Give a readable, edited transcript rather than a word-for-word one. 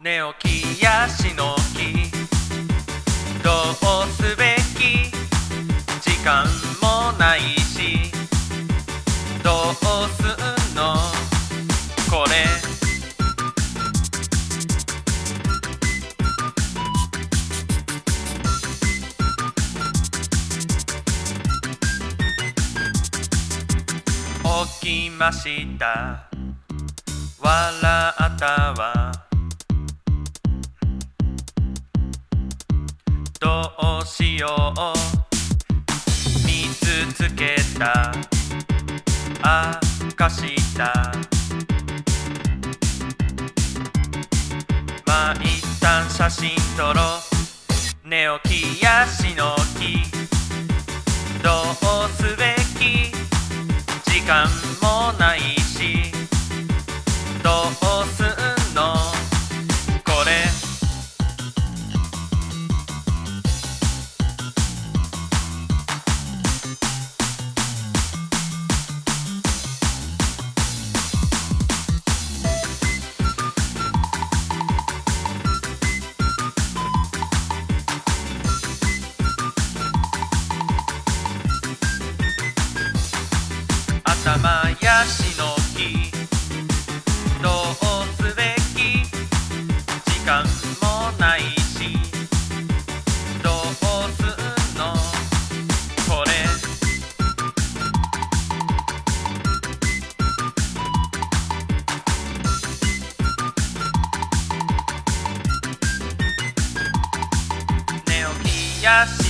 寝起きやしのきどうすべき時間もないしどうすんのこれ起きました笑ったわどうしよう見つけた明かしたまあ一旦写真撮ろう寝起きやしのきどうすべき時間もないしどうすんのこれ頭やしのきどうすべき時間もないしどうすんのこれ寝起きやし